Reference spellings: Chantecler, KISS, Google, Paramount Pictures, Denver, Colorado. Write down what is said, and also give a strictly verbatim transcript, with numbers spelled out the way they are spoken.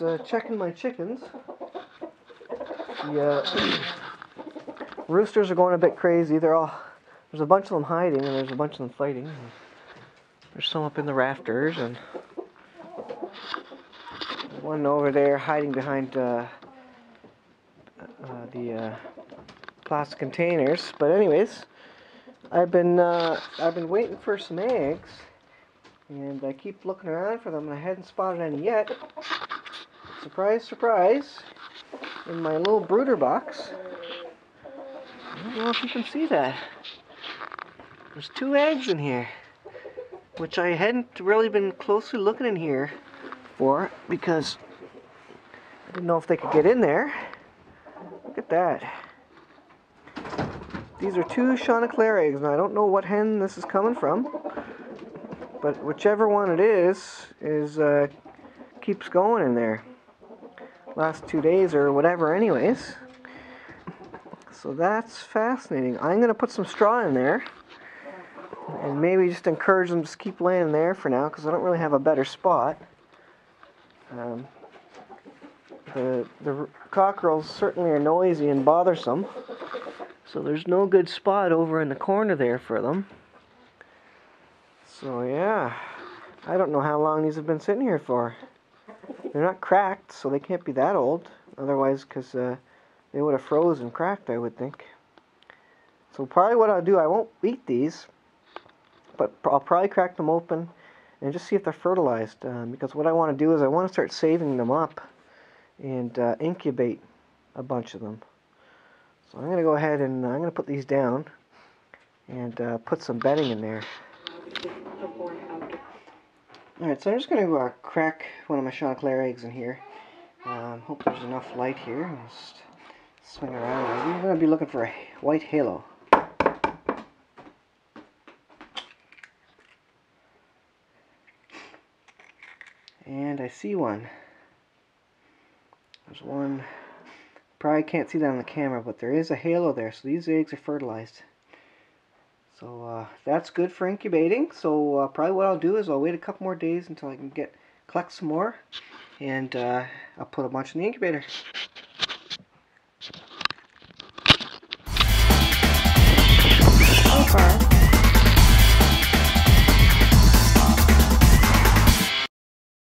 was uh, checking my chickens. The uh, roosters are going a bit crazy. They're all, there's a bunch of them hiding and there's a bunch of them fighting. And there's some up in the rafters and one over there hiding behind uh, uh, the uh, plastic containers. But anyways, I've been uh, I've been waiting for some eggs. And I keep looking around for them, and I hadn't spotted any yet. Surprise, surprise! In my little brooder box. I don't know if you can see that. There's two eggs in here, which I hadn't really been closely looking in here for, because I didn't know if they could get in there. Look at that. These are two Chantecler eggs, and I don't know what hen this is coming from. But whichever one it is, is uh, keeps going in there. Last two days or whatever anyways. So that's fascinating. I'm going to put some straw in there. And maybe just encourage them to keep laying there for now, because I don't really have a better spot. Um, the, the cockerels certainly are noisy and bothersome. So there's no good spot over in the corner there for them. So yeah, I don't know how long these have been sitting here for. They're not cracked, so they can't be that old. Otherwise, because uh, they would have froze and cracked, I would think. So probably what I'll do, I won't eat these, but I'll probably crack them open and just see if they're fertilized. Um, because what I want to do is I want to start saving them up and uh, incubate a bunch of them. So I'm going to go ahead and uh, I'm going to put these down and uh, put some bedding in there. Alright, so I'm just going to uh, crack one of my Chantecler eggs in here. Um, hope there's enough light here. I'll just swing around. I'm going to be looking for a white halo. And I see one. There's one. Probably can't see that on the camera, but there is a halo there. So these eggs are fertilized. So uh, that's good for incubating. So uh, probably what I'll do is I'll wait a couple more days until I can get collect some more, and uh, I'll put a bunch in the incubator.